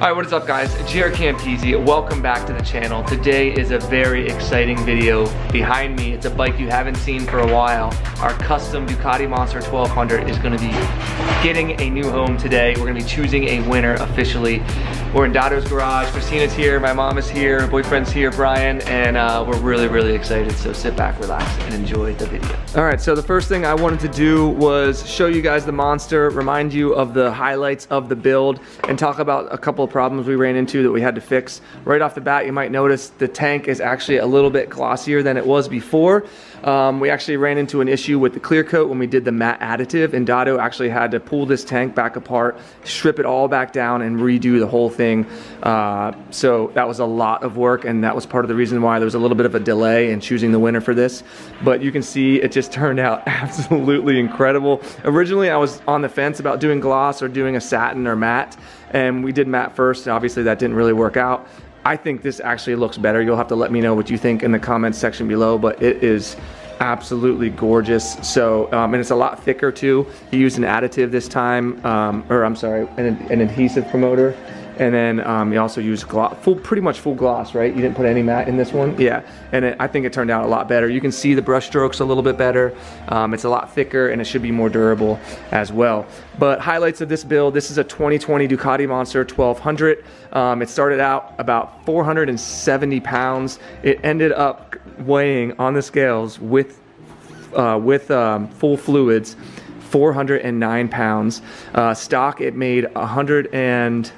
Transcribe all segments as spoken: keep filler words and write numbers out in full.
All right, what is up guys? G R Campisi, welcome back to the channel. Today is a very exciting video behind me. It's a bike you haven't seen for a while. Our custom Ducati Monster twelve hundred is gonna be getting a new home today. We're gonna be choosing a winner officially. We're in Dado's garage, Christina's here, my mom is here, boyfriend's here, Brian, and uh, we're really, really excited. So sit back, relax, and enjoy the video. All right, so the first thing I wanted to do was show you guys the Monster, remind you of the highlights of the build, and talk about a couple of problems we ran into that we had to fix. Right off the bat, you might notice the tank is actually a little bit glossier than it was before. Um, we actually ran into an issue with the clear coat when we did the matte additive, and Dado actually had to pull this tank back apart, strip it all back down, and redo the whole thing. Uh, so that was a lot of work, and that was part of the reason why there was a little bit of a delay in choosing the winner for this. But you can see it just turned out absolutely incredible. Originally, I was on the fence about doing gloss or doing a satin or matte, and we did matte first, and obviously that didn't really work out. I think this actually looks better. You'll have to let me know what you think in the comments section below, but it is absolutely gorgeous. So, um, and it's a lot thicker too. He used an additive this time, um, or I'm sorry, an, an adhesive promoter. And then um, you also use gloss, full, pretty much full gloss, right? You didn't put any matte in this one? Yeah, and it, I think it turned out a lot better. You can see the brush strokes a little bit better. Um, it's a lot thicker and it should be more durable as well. But highlights of this build, this is a twenty twenty Ducati Monster twelve hundred. Um, it started out about four hundred seventy pounds. It ended up weighing on the scales with, uh, with um, full fluids, four hundred nine pounds. Uh, stock, it made one hundred and...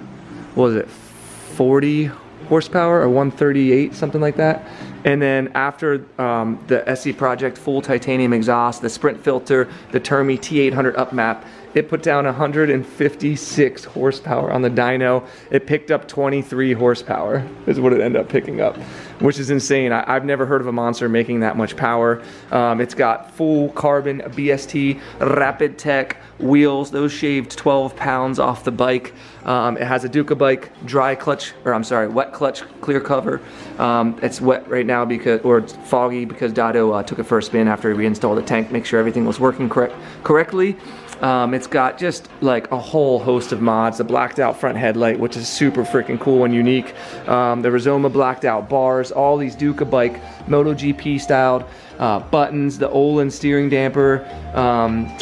What was it, forty horsepower or one thirty-eight, something like that. And then after um, the S C Project full titanium exhaust, the Sprint filter, the Termi T eight hundred upmap, it put down one hundred fifty-six horsepower on the dyno. It picked up twenty-three horsepower is what it ended up picking up, which is insane. I, I've never heard of a Monster making that much power. Um, it's got full carbon B S T Rapid Tech wheels. Those shaved twelve pounds off the bike. Um, it has a Duca bike, dry clutch, or I'm sorry, wet clutch, clear cover. Um, it's wet right now because, or it's foggy because Dado uh, took it for a spin after he reinstalled the tank, make sure everything was working correct correctly. Um, it's got just like a whole host of mods. The blacked out front headlight, which is super freaking cool and unique. Um, the Rizoma blacked out bars, all these Duca bike, MotoGP styled uh, buttons, the Olin steering damper, um,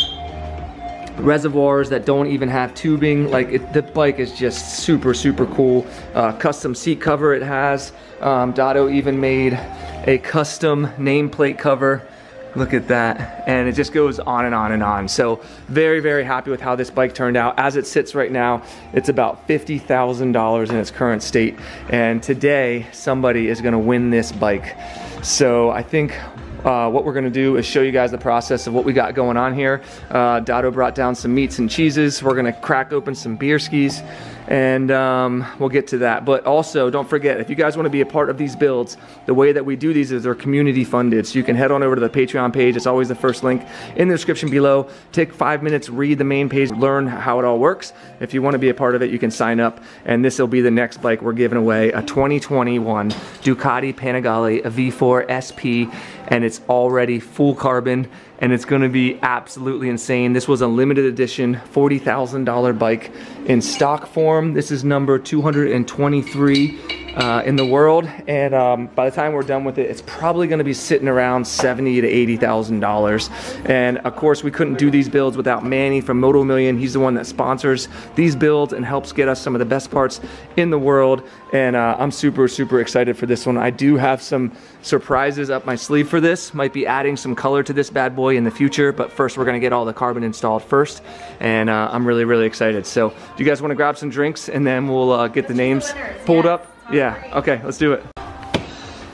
reservoirs that don't even have tubing. Like it, the bike is just super super cool. Uh, custom seat cover it has. um, Dado even made a custom nameplate cover, look at that, and it just goes on and on and on. So very very happy with how this bike turned out. As it sits right now, it's about fifty thousand dollars in its current state, and today somebody is gonna win this bike. So I think Uh, what we're gonna do is show you guys the process of what we got going on here. Uh, Dado brought down some meats and cheeses. We're gonna crack open some beer skis, and um, we'll get to that. But also, don't forget, if you guys wanna be a part of these builds, the way that we do these is they're community funded. So you can head on over to the Patreon page. It's always the first link in the description below. Take five minutes, read the main page, learn how it all works. If you wanna be a part of it, you can sign up, and this will be the next bike we're giving away, a twenty twenty-one Ducati Panigale V four S P, and it's It's already full carbon, and it's gonna be absolutely insane. This was a limited edition forty thousand dollar bike in stock form. This is number two hundred twenty-three uh, in the world, and um, by the time we're done with it, it's probably gonna be sitting around seventy to eighty thousand dollars. And of course, we couldn't do these builds without Manny from Moto Million. He's the one that sponsors these builds and helps get us some of the best parts in the world. And uh, I'm super, super excited for this one. I do have some surprises up my sleeve for this. Might be adding some color to this bad boy in the future, but first we're gonna get all the carbon installed first, and uh, I'm really really excited. So do you guys want to grab some drinks, and then we'll uh, get the names pulled up? Yeah, okay, let's do it.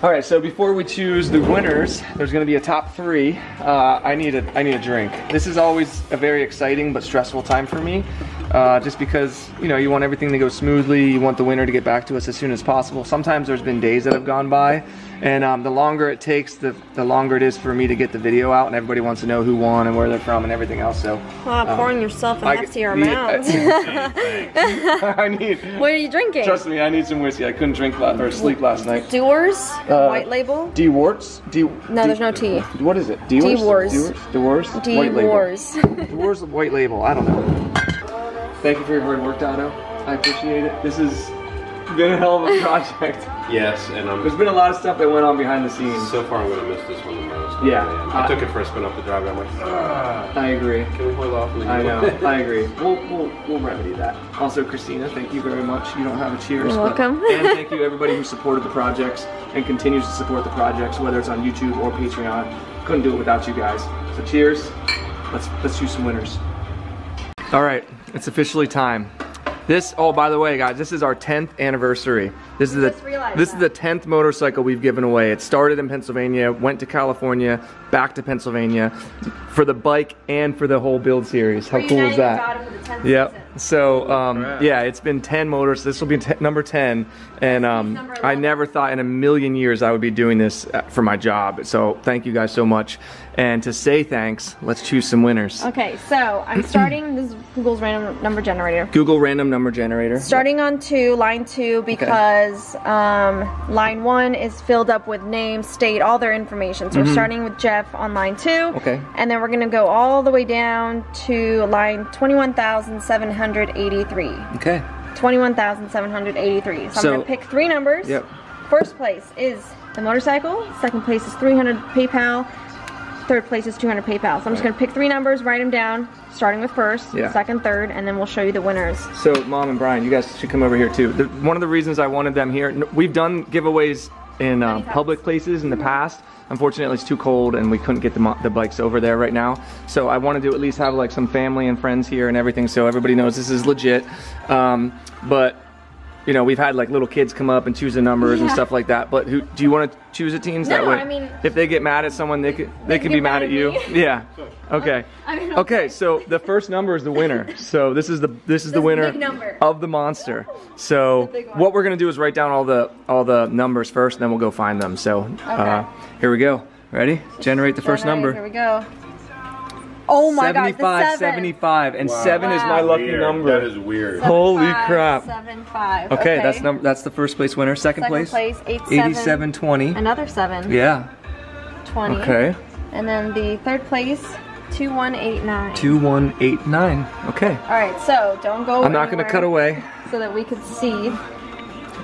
All right, so before we choose the winners, there's gonna be a top three. uh, I need a I need a drink. This is always a very exciting but stressful time for me, uh, just because, you know, you want everything to go smoothly, you want the winner to get back to us as soon as possible. Sometimes there's been days that have gone by, and um, the longer it takes, the, the longer it is for me to get the video out, and everybody wants to know who won and where they're from and everything else. So wow, um, pouring yourself an empty amount. I need. What are you drinking? Trust me, I need some whiskey. I couldn't drink last, or sleep last night. Dewars, uh, white label. Dewars. De no, De there's no tea. What is it? Dewars. Dewars. Dewars. Dewars. White label. I don't know. Thank you for your hard work, Dado. I appreciate it. This has been a hell of a project. Yes, and I'm... There's been a lot of stuff that went on behind the scenes. So far I'm going to miss this one the most. Yeah. Uh, I took it for a spin up the driveway. I'm like, ah. I agree. Can we hold off? And I know. I agree. We'll, we'll, we'll remedy that. Also, Christina, thank you very much. You don't have a cheers. You're welcome. But, and thank you everybody who supported the projects and continues to support the projects, whether it's on YouTube or Patreon. Couldn't do it without you guys. So cheers. Let's, let's choose some winners. All right, it's officially time. This, oh, by the way, guys, this is our tenth anniversary. This is the this is the tenth motorcycle we've given away. It started in Pennsylvania, went to California, back to Pennsylvania, for the bike and for the whole build series. How cool is that? Yep. So, um, yeah, it's been ten motors. This will be number ten, and um, I never thought in a million years I would be doing this for my job. So, thank you guys so much. And to say thanks, let's choose some winners. Okay, so I'm starting, this is Google's random number generator. Google random number generator. Starting on two, line two, because okay. um, line one is filled up with name, state, all their information. So mm-hmm. we're starting with Jeff on line two. Okay. And then we're gonna go all the way down to line twenty-one thousand seven hundred eighty-three. Okay. twenty-one thousand seven hundred eighty-three. So, so I'm gonna pick three numbers. Yep. First place is the motorcycle. Second place is three hundred PayPal. Third place is two hundred PayPal. So I'm just gonna pick three numbers, write them down, starting with first, yeah. second, third, and then we'll show you the winners. So Mom and Brian, you guys should come over here too. The, one of the reasons I wanted them here, we've done giveaways in uh, public places in the past. Unfortunately, it's too cold and we couldn't get the, the bikes over there right now. So I wanted to at least have like some family and friends here and everything, so everybody knows this is legit. Um, but you know, we've had like little kids come up and choose the numbers yeah. and stuff like that. But who do you want to choose the teams? No, that way, I mean, if they get mad at someone, they could they, they could be mad, mad at you. Me. Yeah. Okay. I mean, okay. Okay. So the first number is the winner. So this is the this is this the winner of the monster. So the what we're gonna do is write down all the all the numbers first, and then we'll go find them. So okay. uh, here we go. Ready? So Generate the first generate. number. Here we go. Oh my god, seventy-five, seventy-five, and wow. seven wow. is my lucky weird. number. That is weird. Seven, Holy five, crap. seven five. Okay, okay, that's number that's the first place winner. Second, Second place, place eighty-seven twenty. Another seven. Yeah. twenty. Okay. And then the third place two one eight nine. two one eight nine. Okay. All right, so don't go I'm not going to cut away so that we could see.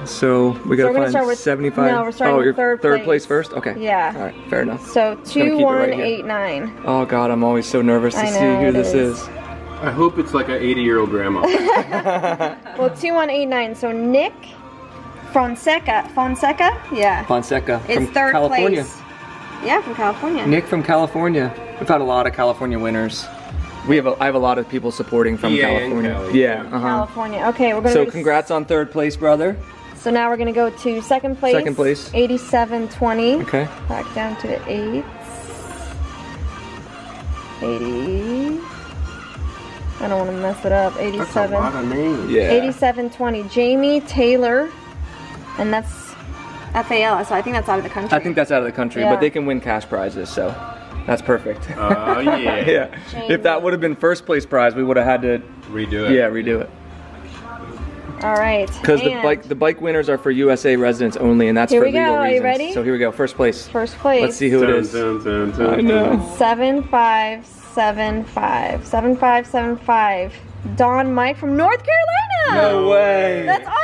So we got to so find start with, seventy-five. No, we're starting oh, with third, third place. place first? Okay. Yeah. All right, fair enough. So two one eight nine. Right oh god, I'm always so nervous to know, see who this is. is. I hope it's like an eighty-year-old grandma. Well, two one eight nine. So Nick Fonseca. Fonseca? Yeah. Fonseca. It's from third California. place. Yeah, from California. Nick from California. We've had a lot of California winners. We have a, I have a lot of people supporting from yeah, California. Cali. Yeah. Uh-huh. California. Okay, we're going to So congrats on third place, brother. So now we're gonna go to second place. Second place. eighty-seven twenty. Okay. Back down to eight. eighty. I don't want to mess it up. eighty-seven. That's a lot of names. Yeah. eighty-seven twenty. Jamie Taylor, and that's F A L. So I think that's out of the country. I think that's out of the country, yeah. but they can win cash prizes. So that's perfect. Oh uh, yeah. yeah. Jamie. If that would have been first place prize, we would have had to redo it. Yeah, redo it. All right. Because the bike the bike winners are for U S A residents only, and that's here for legal go. reasons. Are you ready? So here we go. First place. First place. Let's see who dun, it is. Dun, dun, dun, I know. Seven five seven five seven five seven five. Don Mike from North Carolina. No way. That's awesome.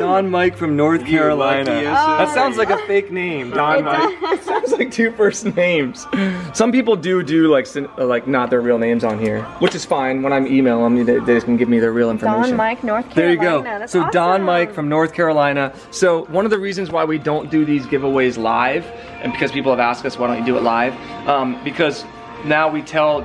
Don Mike from North you Carolina. Like oh. That sounds like a fake name. Don Mike. Sounds like two first names. Some people do do like like not their real names on here, which is fine. When I'm emailing them, they, they can give me their real information. Don Mike, North Carolina. There you go. That's so awesome. Don Mike from North Carolina. So one of the reasons why we don't do these giveaways live, and because people have asked us, why don't you do it live? Um, because now we tell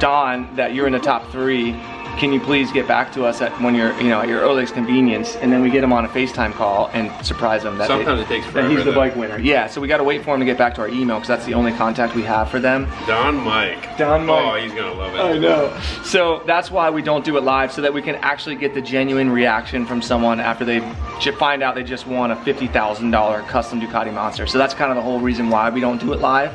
Don that you're in the top three. Can you please get back to us at when you're, you know, at your earliest convenience, and then we get him on a FaceTime call and surprise him that sometimes it, it takes forever. That he's the though. bike winner. Yeah, so we got to wait for him to get back to our email because that's the only contact we have for them. Don Mike. Don Mike. Oh, he's gonna love it. I know. So that's why we don't do it live, so that we can actually get the genuine reaction from someone after they find out they just won a fifty thousand dollar custom Ducati Monster. So that's kind of the whole reason why we don't do it live.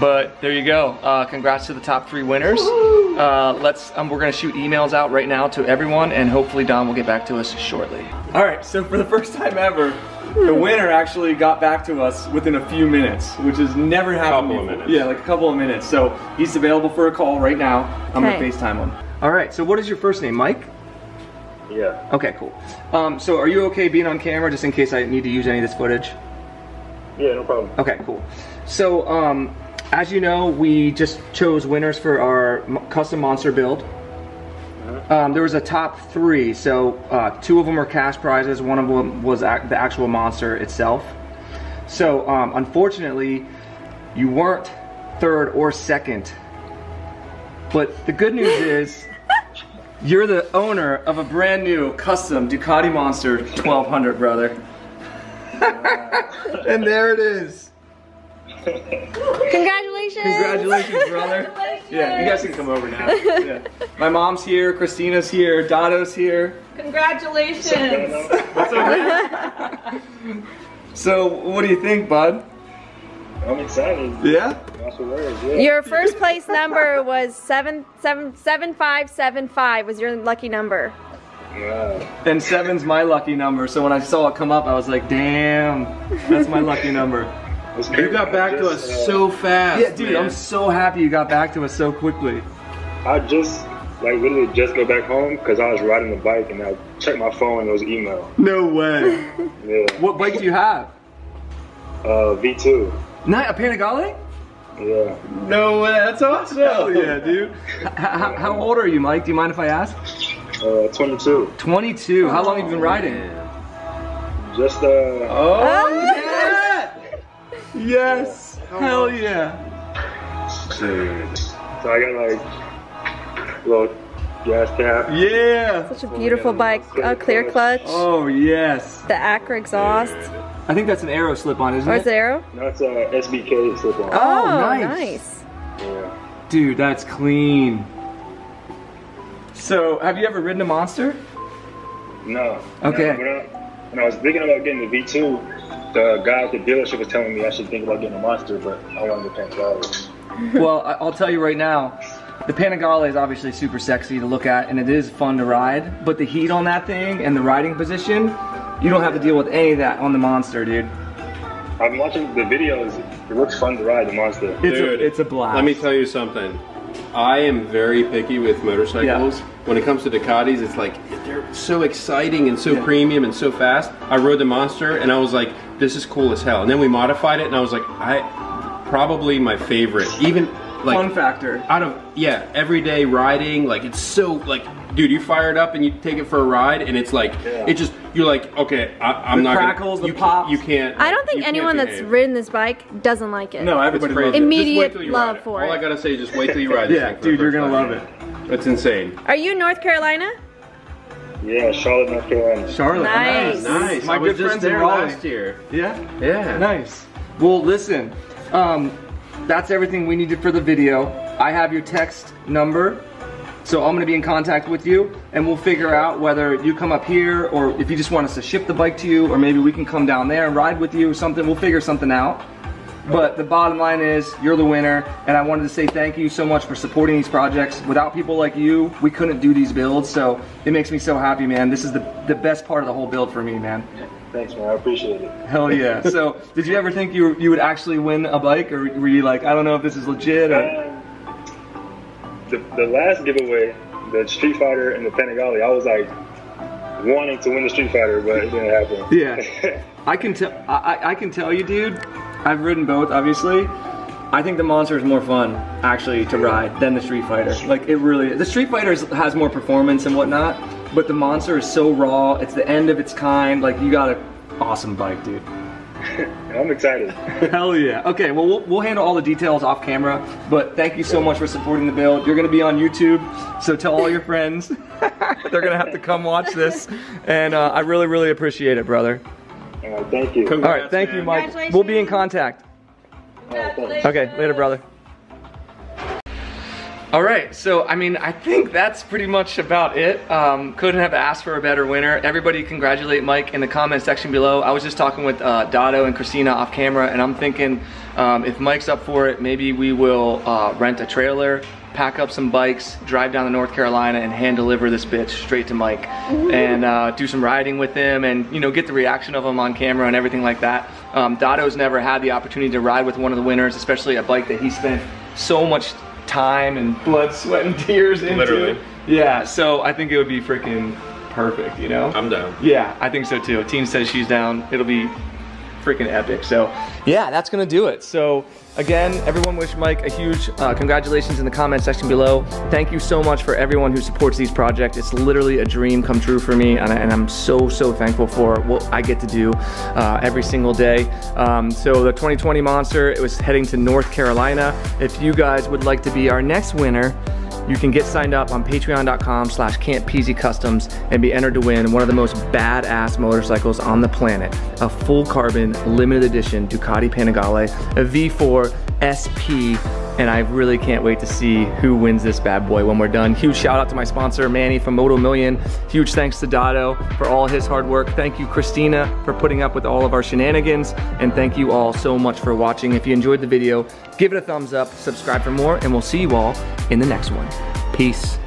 But there you go. Uh, congrats to the top three winners. Uh, let's. Um, we're gonna shoot emails out right now to everyone, and hopefully Don will get back to us shortly. All right. So for the first time ever, the winner actually got back to us within a few minutes, which has never happened. A couple of minutes. Yeah, like a couple of minutes. So he's available for a call right now. I'm okay. gonna FaceTime him. All right. So what is your first name, Mike? Yeah. Okay, cool. Um, so are you okay being on camera just in case I need to use any of this footage? Yeah, no problem. Okay, cool. So um, as you know, we just chose winners for our custom monster build. Um, there was a top three, so uh, two of them were cash prizes, one of them was ac the actual monster itself. So um, unfortunately, you weren't third or second, but the good news is you're the owner of a brand new custom Ducati Monster twelve hundred, brother. And there it is. Congratulations! Congratulations, brother. Congratulations. Yeah, you guys can come over now. Yeah. My mom's here, Christina's here, Dado's here. Congratulations! What's up? So, what do you think, bud? I'm excited. Yeah? Your first place number was seven, seven, seven, five, seven, five was your lucky number. Yeah. And seven's my lucky number, so when I saw it come up, I was like, damn, that's my lucky number. You got back just, to us uh, so fast. Yeah, dude, man. I'm so happy you got back to us so quickly. I just, like, literally just got back home because I was riding the bike and I checked my phone and it was email. No way. Yeah. What bike do you have? Uh, V two. Not a Panigale? Yeah. No way, that's awesome. Hell yeah, dude. how, how old are you, Mike? Do you mind if I ask? Uh, twenty-two. twenty-two. How long have you been riding? Just, uh... Oh, oh yeah. Yes! Yeah. Hell yeah! Dude. So I got like a little gas cap. Yeah! Such a beautiful oh, bike. Clear oh, clear clutch. clutch. Oh, yes. The Acra exhaust. I think that's an Aero slip on, isn't or it? Or is it Aero? No, it's a S B K slip on. Oh, oh nice. nice. Yeah. Dude, that's clean. So, have you ever ridden a Monster? No. Okay. No, when, I, when I was thinking about getting the V two, the guy at the dealership was telling me I should think about getting a Monster, but I wanted the Panigale. Well, I'll tell you right now, the Panigale is obviously super sexy to look at, and it is fun to ride, but the heat on that thing and the riding position, you don't have to deal with any of that on the Monster, dude. I'm watching the videos. It looks fun to ride, the Monster. It's dude, a, it's a blast. Let me tell you something. I am very picky with motorcycles. Yeah. When it comes to Ducatis, it's like, they're so exciting and so yeah. premium and so fast. I rode the Monster, and I was like, this is cool as hell. And then we modified it, and I was like, I probably my favorite. Even like fun factor. Out of yeah, everyday riding, like it's so like, dude, you fire it up and you take it for a ride, and it's like yeah. it just you're like, okay, I, I'm the not crackles, gonna, the you pops. Can't, you can't. I don't think anyone that's ridden this bike doesn't like it. No, everybody loves it. Immediate love for it. All I gotta say is just wait till you ride this yeah, thing. Dude, you're gonna love it. That's insane. Are you in North Carolina? Yeah, Charlotte, North Carolina. Charlotte, nice. nice. nice. My I good friends there last year. Yeah? Yeah. Nice. Well, listen, um, that's everything we needed for the video. I have your text number, so I'm going to be in contact with you, and we'll figure out whether you come up here, or if you just want us to ship the bike to you, or maybe we can come down there and ride with you or something. We'll figure something out. But the bottom line is, you're the winner, and I wanted to say thank you so much for supporting these projects. Without people like you, we couldn't do these builds, so it makes me so happy, man. This is the, the best part of the whole build for me, man. Thanks, man. I appreciate it. Hell yeah. So, did you ever think you, you would actually win a bike, or were you like, I don't know if this is legit? Or... Um, the, the last giveaway, the Street Fighter and the Panigale, I was like, wanting to win the Street Fighter, but it didn't happen. Yeah. I can tell. I, I can tell you, dude. I've ridden both, obviously. I think the Monster is more fun, actually, to ride than the Street Fighter. Like, it really is. The Street Fighter has more performance and whatnot, but the Monster is so raw. It's the end of its kind. Like, you got an awesome bike, dude. I'm excited. Hell yeah. Okay, well, well, we'll handle all the details off camera, but thank you so much for supporting the build. You're going to be on YouTube, so tell all your friends. They're going to have to come watch this, and uh, I really, really appreciate it, brother. All right, thank you. Congrats, all right, thank man. you, Mike. We'll be in contact. Okay, later, brother. All right, so I mean, I think that's pretty much about it. Um, couldn't have asked for a better winner. Everybody congratulate Mike in the comment section below. I was just talking with uh, Dado and Christina off camera, and I'm thinking um, if Mike's up for it, maybe we will uh, rent a trailer, pack up some bikes, drive down to North Carolina, and hand deliver this bitch straight to Mike. Ooh. And uh, do some riding with him, and you know, get the reaction of him on camera and everything like that. Um, Dado's never had the opportunity to ride with one of the winners, especially a bike that he spent so much time and blood, sweat, and tears into. Literally. Yeah, so I think it would be freaking perfect, you know? I'm down. Yeah, I think so too. Team says she's down. It'll be freaking epic. So yeah, that's gonna do it. So again, everyone wish Mike a huge uh, congratulations in the comment section below. Thank you so much for everyone who supports these projects. It's literally a dream come true for me, and, I, and I'm so, so thankful for what I get to do uh, every single day. Um, so the twenty twenty Monster, it was heading to North Carolina. If you guys would like to be our next winner, you can get signed up on Patreon dot com slash Camp P Z Customs and be entered to win one of the most badass motorcycles on the planet, a full carbon limited edition Ducati Panigale V four S P, and I really can't wait to see who wins this bad boy when we're done. Huge shout out to my sponsor, Manny from Moto Million. Huge thanks to Dado for all his hard work. Thank you, Christina, for putting up with all of our shenanigans, and thank you all so much for watching. If you enjoyed the video, give it a thumbs up, subscribe for more, and we'll see you all in the next one. Peace.